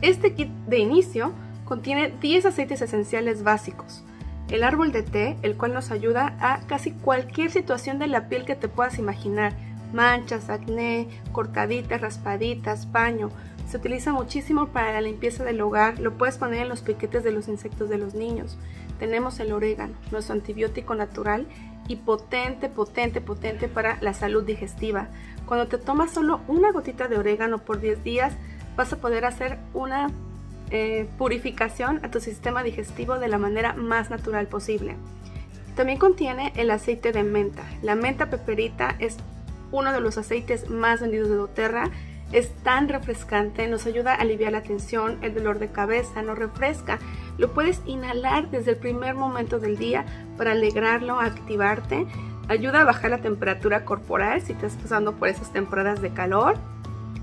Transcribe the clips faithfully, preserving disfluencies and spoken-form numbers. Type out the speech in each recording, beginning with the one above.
Este kit de inicio contiene diez aceites esenciales básicos, el árbol de té, el cual nos ayuda a casi cualquier situación de la piel que te puedas imaginar, manchas, acné, cortaditas, raspaditas, baño. Se utiliza muchísimo para la limpieza del hogar, lo puedes poner en los piquetes de los insectos de los niños. Tenemos el orégano, nuestro antibiótico natural y potente, potente, potente para la salud digestiva. Cuando te tomas solo una gotita de orégano por diez días, vas a poder hacer una eh, purificación a tu sistema digestivo de la manera más natural posible. También contiene el aceite de menta. La menta peperita es uno de los aceites más vendidos de doTERRA. Es tan refrescante, nos ayuda a aliviar la tensión, el dolor de cabeza, nos refresca. Lo puedes inhalar desde el primer momento del día para alegrarlo, activarte. Ayuda a bajar la temperatura corporal si estás pasando por esas temporadas de calor.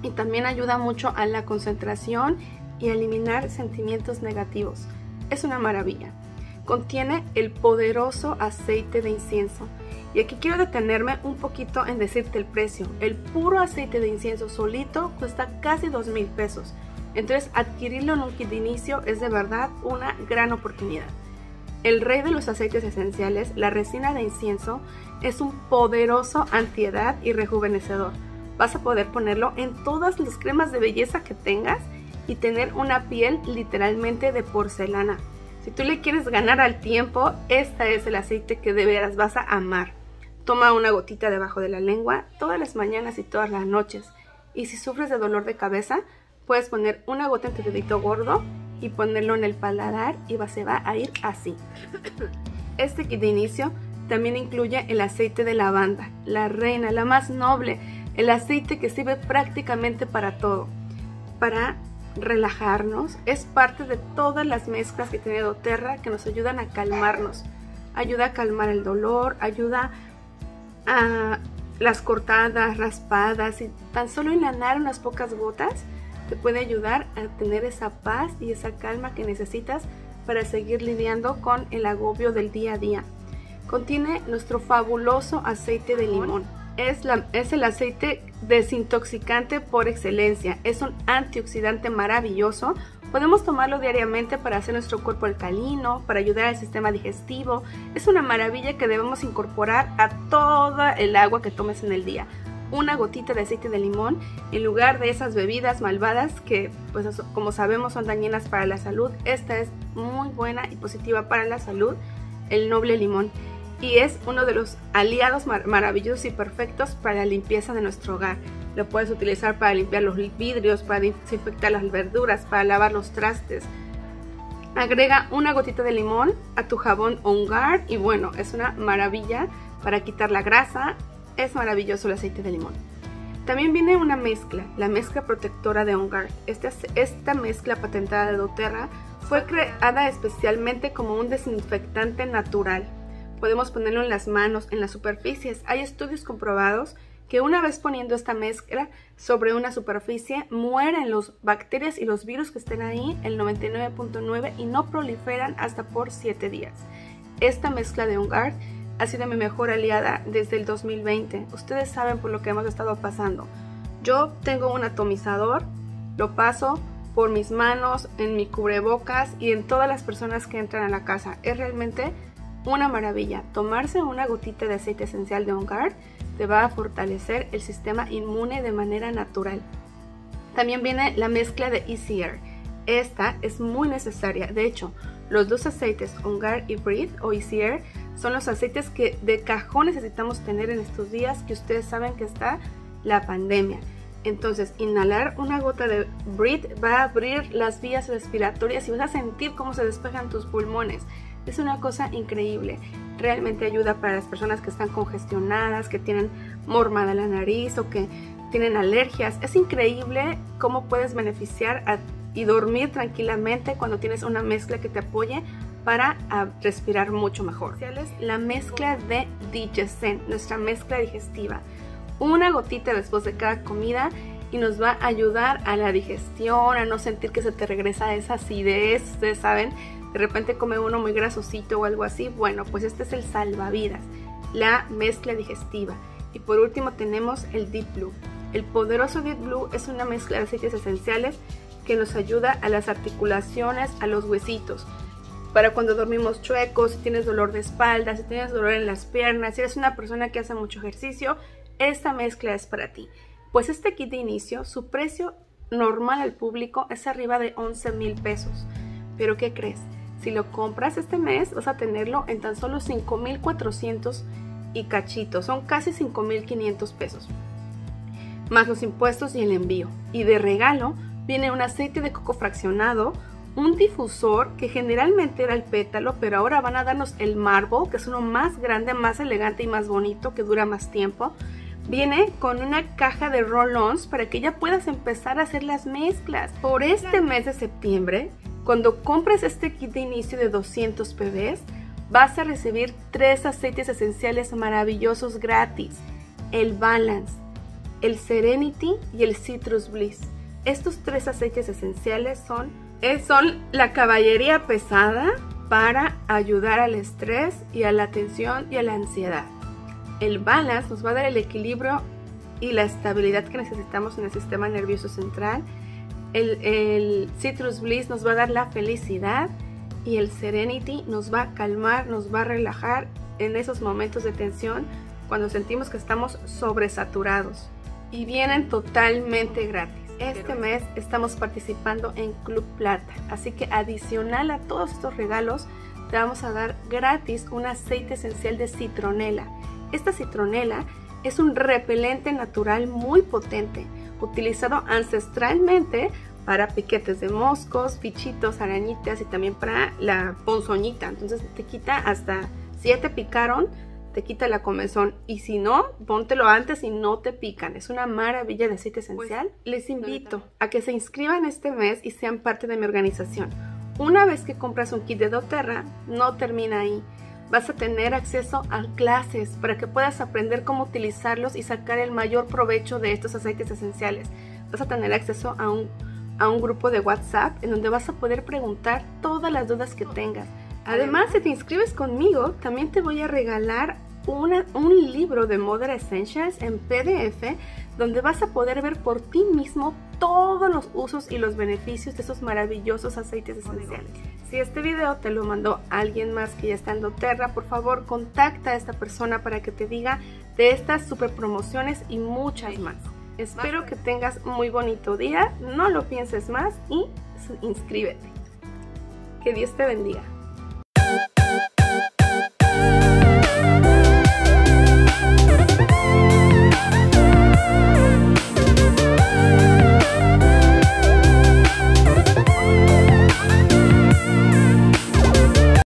Y también ayuda mucho a la concentración y a eliminar sentimientos negativos. Es una maravilla. Contiene el poderoso aceite de incienso. Y aquí quiero detenerme un poquito en decirte el precio. El puro aceite de incienso solito cuesta casi dos mil pesos. Entonces adquirirlo en un kit de inicio es de verdad una gran oportunidad. El rey de los aceites esenciales, la resina de incienso, es un poderoso antiedad y rejuvenecedor. Vas a poder ponerlo en todas las cremas de belleza que tengas y tener una piel literalmente de porcelana. Si tú le quieres ganar al tiempo, este es el aceite que de veras vas a amar. Toma una gotita debajo de la lengua todas las mañanas y todas las noches. Y si sufres de dolor de cabeza, puedes poner una gota en tu dedito gordo y ponerlo en el paladar y va, se va a ir así. Este kit de inicio también incluye el aceite de lavanda, la reina, la más noble, el aceite que sirve prácticamente para todo. Para relajarnos, es parte de todas las mezclas que tiene doTERRA que nos ayudan a calmarnos. Ayuda a calmar el dolor, ayuda a las cortadas, raspadas, y tan solo inhalar unas pocas gotas te puede ayudar a tener esa paz y esa calma que necesitas para seguir lidiando con el agobio del día a día. Contiene nuestro fabuloso aceite de limón. Es, la, es el aceite desintoxicante por excelencia, es un antioxidante maravilloso. Podemos tomarlo diariamente para hacer nuestro cuerpo alcalino, para ayudar al sistema digestivo. Es una maravilla que debemos incorporar a toda el agua que tomes en el día. Una gotita de aceite de limón en lugar de esas bebidas malvadas que, pues, como sabemos, son dañinas para la salud. Esta es muy buena y positiva para la salud, el noble limón. Y es uno de los aliados mar maravillosos y perfectos para la limpieza de nuestro hogar. Lo puedes utilizar para limpiar los vidrios, para desinfectar las verduras, para lavar los trastes. Agrega una gotita de limón a tu jabón OnGuard y bueno, es una maravilla para quitar la grasa. Es maravilloso el aceite de limón. También viene una mezcla, la mezcla protectora de OnGuard. Esta, esta mezcla patentada de doTERRA fue creada especialmente como un desinfectante natural. Podemos ponerlo en las manos, en las superficies. Hay estudios comprobados que una vez poniendo esta mezcla sobre una superficie, mueren las bacterias y los virus que estén ahí el noventa y nueve punto nueve por ciento y no proliferan hasta por siete días. Esta mezcla de OnGuard ha sido mi mejor aliada desde el dos mil veinte. Ustedes saben por lo que hemos estado pasando. Yo tengo un atomizador, lo paso por mis manos, en mi cubrebocas y en todas las personas que entran a la casa. Es realmente una maravilla. Tomarse una gotita de aceite esencial de OnGuard te va a fortalecer el sistema inmune de manera natural. También viene la mezcla de Easy Air. Esta es muy necesaria. De hecho, los dos aceites, OnGuard y Breathe o Easy Air, son los aceites que de cajón necesitamos tener en estos días que ustedes saben que está la pandemia. Entonces, inhalar una gota de Breathe va a abrir las vías respiratorias y vas a sentir cómo se despejan tus pulmones. Es una cosa increíble, realmente ayuda para las personas que están congestionadas, que tienen mormada la nariz o que tienen alergias. Es increíble cómo puedes beneficiar a, y dormir tranquilamente cuando tienes una mezcla que te apoye para a, respirar mucho mejor. La mezcla de Digestion, nuestra mezcla digestiva. Una gotita después de cada comida y nos va a ayudar a la digestión, a no sentir que se te regresa esa acidez, ustedes saben. De repente come uno muy grasosito o algo así. Bueno, pues este es el salvavidas, la mezcla digestiva. Y por último tenemos el Deep Blue. El poderoso Deep Blue es una mezcla de aceites esenciales que nos ayuda a las articulaciones, a los huesitos. Para cuando dormimos chuecos, si tienes dolor de espalda, si tienes dolor en las piernas, si eres una persona que hace mucho ejercicio, esta mezcla es para ti. Pues este kit de inicio, su precio normal al público es arriba de once mil pesos. Pero ¿qué crees? Si lo compras este mes, vas a tenerlo en tan solo cinco mil cuatrocientos y cachito. Son casi cinco mil quinientos pesos. Más los impuestos y el envío. Y de regalo viene un aceite de coco fraccionado, un difusor que generalmente era el pétalo, pero ahora van a darnos el marble, que es uno más grande, más elegante y más bonito, que dura más tiempo. Viene con una caja de roll-ons para que ya puedas empezar a hacer las mezclas. Por este mes de septiembre, cuando compres este kit de inicio de doscientos pbs, vas a recibir tres aceites esenciales maravillosos gratis. El Balance, el Serenity y el Citrus Bliss. Estos tres aceites esenciales son, son la caballería pesada para ayudar al estrés y a la tensión y a la ansiedad. El Balance nos va a dar el equilibrio y la estabilidad que necesitamos en el sistema nervioso central. El, el Citrus Bliss nos va a dar la felicidad y el Serenity nos va a calmar, nos va a relajar en esos momentos de tensión cuando sentimos que estamos sobresaturados. Y vienen totalmente gratis. Este mes estamos participando en Club Plata, así que adicional a todos estos regalos, te vamos a dar gratis un aceite esencial de citronela. Esta citronela es un repelente natural muy potente, utilizado ancestralmente para piquetes de moscos, bichitos, arañitas y también para la ponzoñita. Entonces te quita hasta, si ya te picaron, te quita la comezón, y si no, póntelo antes y no te pican. Es una maravilla de aceite esencial. Pues, les invito a que se inscriban este mes y sean parte de mi organización. Una vez que compras un kit de doTERRA, no termina ahí. Vas a tener acceso a clases para que puedas aprender cómo utilizarlos y sacar el mayor provecho de estos aceites esenciales. Vas a tener acceso a un, a un grupo de WhatsApp en donde vas a poder preguntar todas las dudas que tengas. Además, si te inscribes conmigo, también te voy a regalar Una, un libro de Modern Essentials en P D F, donde vas a poder ver por ti mismo todos los usos y los beneficios de esos maravillosos aceites esenciales. Si este video te lo mandó alguien más que ya está en doTERRA, por favor contacta a esta persona para que te diga de estas super promociones y muchas más. Espero que tengas muy bonito día, no lo pienses más y inscríbete. Que Dios te bendiga.